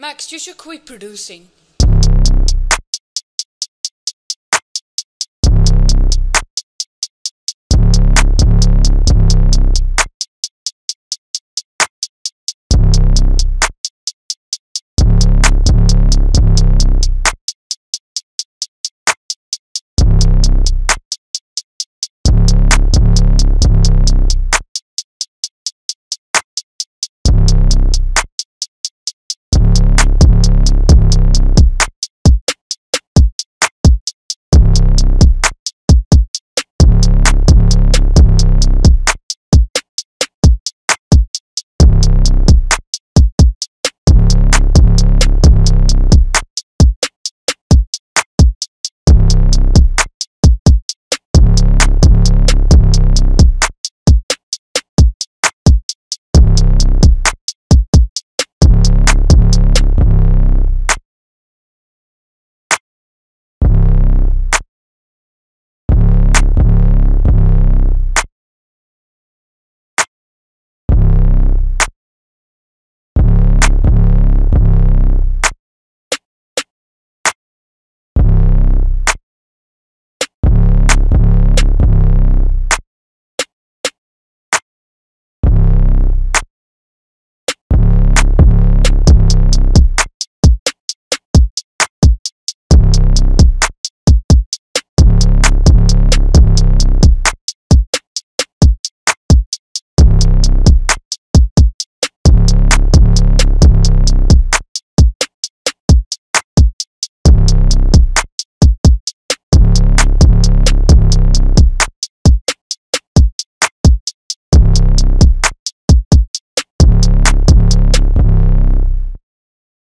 Max, you should quit producing.